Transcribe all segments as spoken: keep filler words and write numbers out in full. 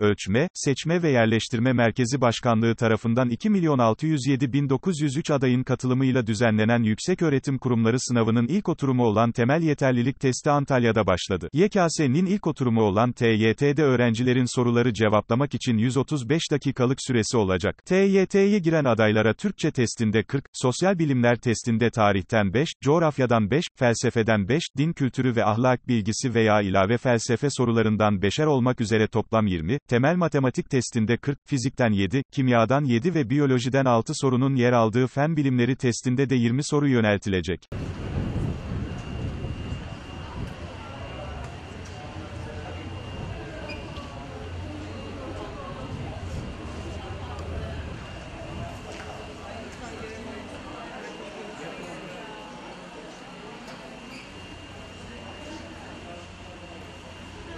Ölçme, Seçme ve Yerleştirme Merkezi Başkanlığı tarafından iki milyon altı yüz yedi bin dokuz yüz üç adayın katılımıyla düzenlenen Yükseköğretim Kurumları sınavının ilk oturumu olan Temel Yeterlilik Testi Antalya'da başladı. Y K S'nin ilk oturumu olan T Y T'de öğrencilerin soruları cevaplamak için yüz otuz beş dakikalık süresi olacak. T Y T'ye giren adaylara Türkçe testinde kırk, sosyal bilimler testinde tarihten beş, coğrafyadan beş, felsefeden beş, din kültürü ve ahlak bilgisi veya ilave felsefe sorularından beşer olmak üzere toplam yirmi, temel matematik testinde kırk, fizikten yedi, kimyadan yedi ve biyolojiden altı sorunun yer aldığı fen bilimleri testinde de yirmi soru yöneltilecek.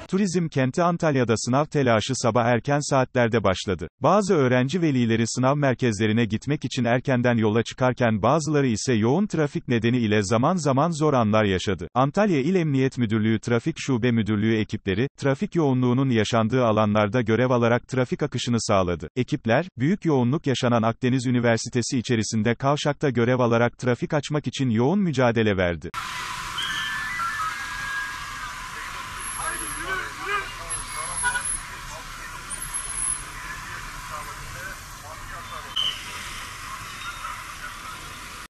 Turizm kenti Antalya'da sınav telaşı sabah erken saatlerde başladı. Bazı öğrenci velileri sınav merkezlerine gitmek için erkenden yola çıkarken bazıları ise yoğun trafik nedeniyle zaman zaman zor anlar yaşadı. Antalya İl Emniyet Müdürlüğü Trafik Şube Müdürlüğü ekipleri, trafik yoğunluğunun yaşandığı alanlarda görev alarak trafik akışını sağladı. Ekipler, büyük yoğunluk yaşanan Akdeniz Üniversitesi içerisinde kavşakta görev alarak trafik açmak için yoğun mücadele verdi.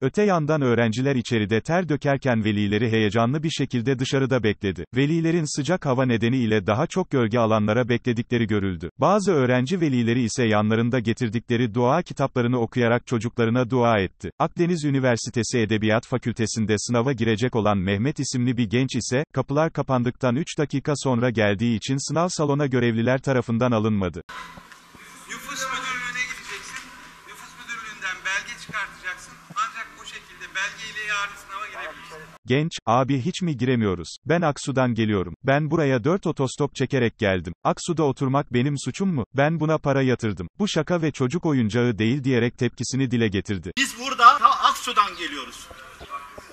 Öte yandan öğrenciler içeride ter dökerken velileri heyecanlı bir şekilde dışarıda bekledi. Velilerin sıcak hava nedeniyle daha çok gölge alanlara bekledikleri görüldü. Bazı öğrenci velileri ise yanlarında getirdikleri dua kitaplarını okuyarak çocuklarına dua etti. Akdeniz Üniversitesi Edebiyat Fakültesi'nde sınava girecek olan Mehmet isimli bir genç ise, kapılar kapandıktan üç dakika sonra geldiği için sınav salonu görevliler tarafından alınmadı. Genç, abi hiç mi giremiyoruz? Ben Aksu'dan geliyorum. Ben buraya dört otostop çekerek geldim. Aksu'da oturmak benim suçum mu? Ben buna para yatırdım. Bu şaka ve çocuk oyuncağı değil diyerek tepkisini dile getirdi. Biz burada ta Aksu'dan geliyoruz.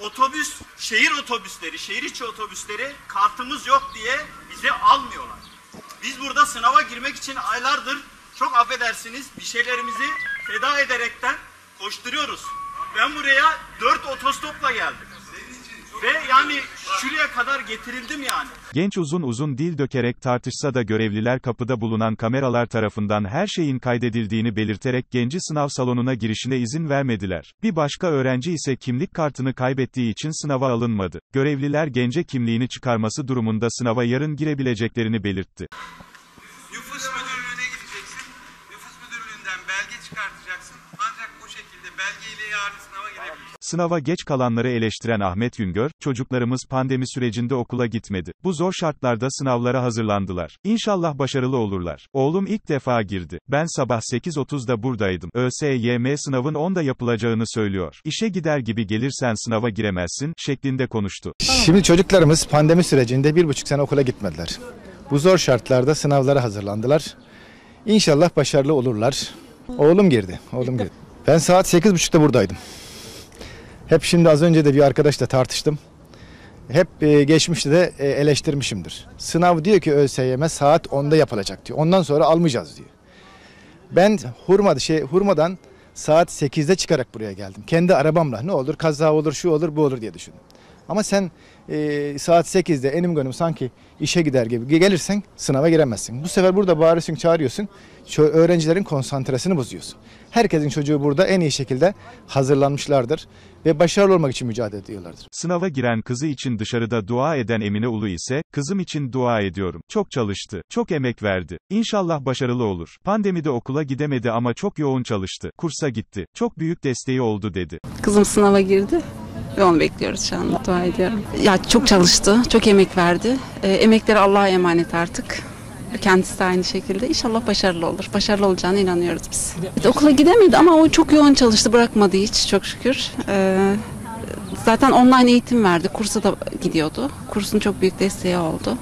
Otobüs, şehir otobüsleri, şehir içi otobüsleri kartımız yok diye bizi almıyorlar. Biz burada sınava girmek için aylardır, çok affedersiniz, bir şeylerimizi feda ederekten koşturuyoruz. Ben buraya dört otostopla geldim. Ve yani şuraya kadar getirildim yani. Genç uzun uzun dil dökerek tartışsa da görevliler kapıda bulunan kameralar tarafından her şeyin kaydedildiğini belirterek genci sınav salonuna girişine izin vermediler. Bir başka öğrenci ise kimlik kartını kaybettiği için sınava alınmadı. Görevliler gence kimliğini çıkarması durumunda sınava yarın girebileceklerini belirtti. Nüfus müdürlüğüne gideceksin. Nüfus müdürlüğünden belge çıkartacaksın. Ancak bu şekilde belgeyle yarın sınava girebilirsin. Sınava geç kalanları eleştiren Ahmet Güngör, çocuklarımız pandemi sürecinde okula gitmedi. Bu zor şartlarda sınavlara hazırlandılar. İnşallah başarılı olurlar. Oğlum ilk defa girdi. Ben sabah sekiz otuzda buradaydım. ÖSYM sınavın onda yapılacağını söylüyor. İşe gider gibi gelirsen sınava giremezsin şeklinde konuştu. Şimdi çocuklarımız pandemi sürecinde bir buçuk sene okula gitmediler. Bu zor şartlarda sınavlara hazırlandılar. İnşallah başarılı olurlar. Oğlum girdi. Oğlum girdi. Ben saat sekiz buçukta buradaydım. Hep şimdi az önce de bir arkadaşla tartıştım. Hep e, geçmişte de e, eleştirmişimdir. Sınav diyor ki ÖSYM saat onda yapılacak diyor. Ondan sonra almayacağız diyor. Ben hurma, şey, hurmadan saat sekizde çıkarak buraya geldim. Kendi arabamla ne olur kaza olur şu olur bu olur diye düşündüm. Ama sen e, saat sekizde enim gönüm sanki işe gider gibi gelirsen sınava giremezsin. Bu sefer burada bağırıyorsun, çağırıyorsun, öğrencilerin konsantresini bozuyorsun. Herkesin çocuğu burada en iyi şekilde hazırlanmışlardır ve başarılı olmak için mücadele ediyorlardır. Sınava giren kızı için dışarıda dua eden Emine Ulu ise, kızım için dua ediyorum. Çok çalıştı, çok emek verdi. İnşallah başarılı olur. Pandemide okula gidemedi ama çok yoğun çalıştı. Kursa gitti. Çok büyük desteği oldu dedi. Kızım sınava girdi. Ve onu bekliyoruz şu anda, dua ediyorum. Ya çok çalıştı, çok emek verdi. E, emekleri Allah'a emanet artık. Kendisi de aynı şekilde. İnşallah başarılı olur. Başarılı olacağına inanıyoruz biz. E, okula gidemedi ama o çok yoğun çalıştı, bırakmadı hiç çok şükür. E, zaten online eğitim verdi, kursa da gidiyordu. Kursun çok büyük desteği oldu.